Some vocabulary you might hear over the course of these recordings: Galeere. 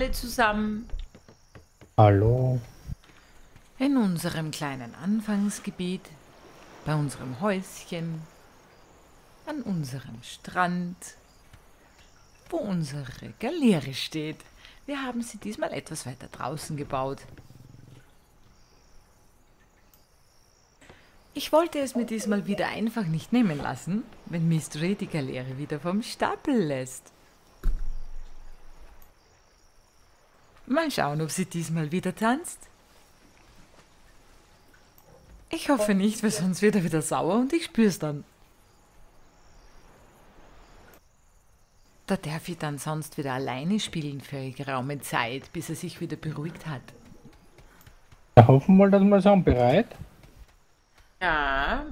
alle zusammen. Hallo. In unserem kleinen Anfangsgebiet, bei unserem Häuschen, an unserem Strand, wo unsere Galeere steht. Wir haben sie diesmal etwas weiter draußen gebaut. Ich wollte es mir diesmal wieder einfach nicht nehmen lassen, wenn Mystery die Galeere wieder vom Stapel lässt. Mal schauen, ob sie diesmal wieder tanzt. Ich hoffe nicht, weil sonst wird er wieder sauer und ich spüre es dann. Da darf ich dann sonst wieder alleine spielen für eine geraume Zeit, bis er sich wieder beruhigt hat. Ja, hoffen wir mal, dass wir sagen, bereit? Ja.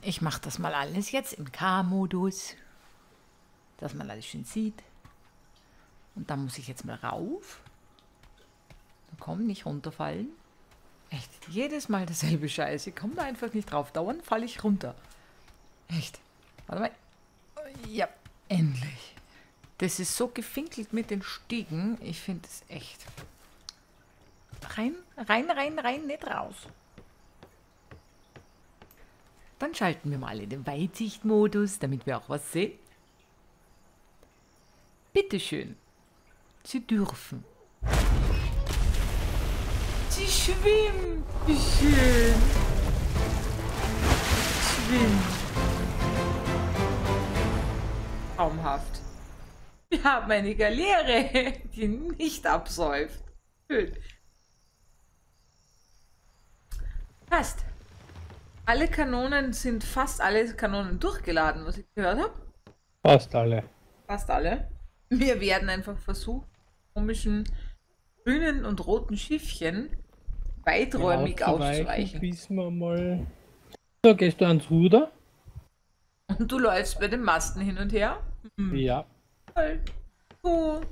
Ich mache das mal alles jetzt im K-Modus, dass man alles schön sieht. Und dann muss ich jetzt mal rauf. Komm, nicht runterfallen. Echt, jedes Mal dasselbe Scheiße. Ich komme da einfach nicht drauf. Dauernd falle ich runter. Echt. Warte mal. Ja, endlich. Das ist so gefinkelt mit den Stiegen. Ich finde es echt. Rein, rein, rein, rein, nicht raus. Dann schalten wir mal in den Weitsichtmodus, damit wir auch was sehen. Bitteschön. Sie dürfen. Sie schwimmt. Wie schön. Schwimmt. Traumhaft. Wir haben eine Galeere, die nicht absäuft. Schön. Passt. Alle Kanonen sind fast alle Kanonen durchgeladen, was ich gehört habe. Fast alle. Fast alle. Wir werden einfach versuchen, komischen grünen und roten Schiffchen weiträumig auszuweichen. Bis wir mal... So, gehst du ans Ruder? Und du läufst bei den Masten hin und her? Hm. Ja. Toll. Cool.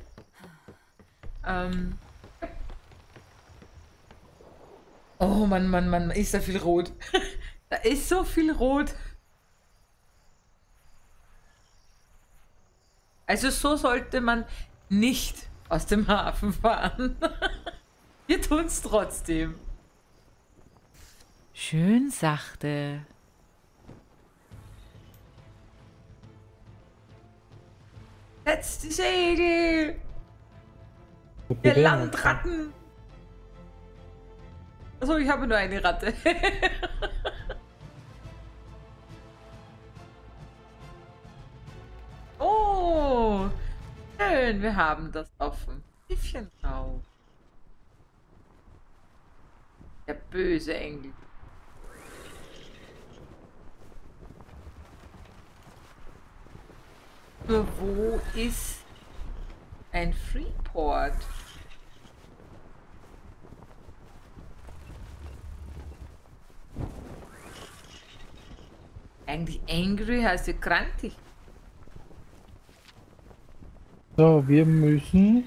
Oh Mann, Mann, Mann, ist da viel rot. Da ist so viel rot. Also so sollte man nicht aus dem Hafen fahren. Wir tun es trotzdem. Schön sachte. Setz die Segel. Wir Landratten. Achso, ich habe nur eine Ratte. Oh, schön, wir haben das offen. Schiffchen drauf. Der böse Engel. Nur wo ist ein Freeport? Eigentlich angry heißt ja krantig. So, wir müssen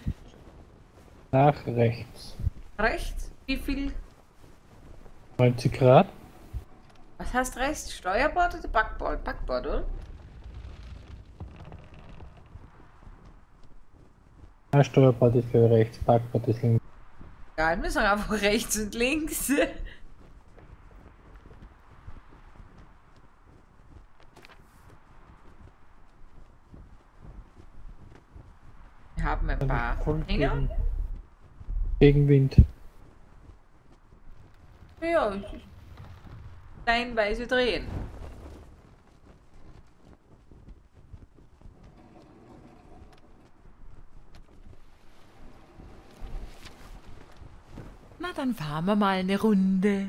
nach rechts. Rechts? Wie viel? 90 Grad. Was heißt rechts? Steuerbord oder Backbord? Backbord, oder? Ja, Steuerbord ist für rechts, Backbord ist links. Ja, wir sagen einfach rechts und links. Haben ein paar Hänger. Gegen Wind. Ja, steinweise drehen. Na, dann fahren wir mal eine Runde.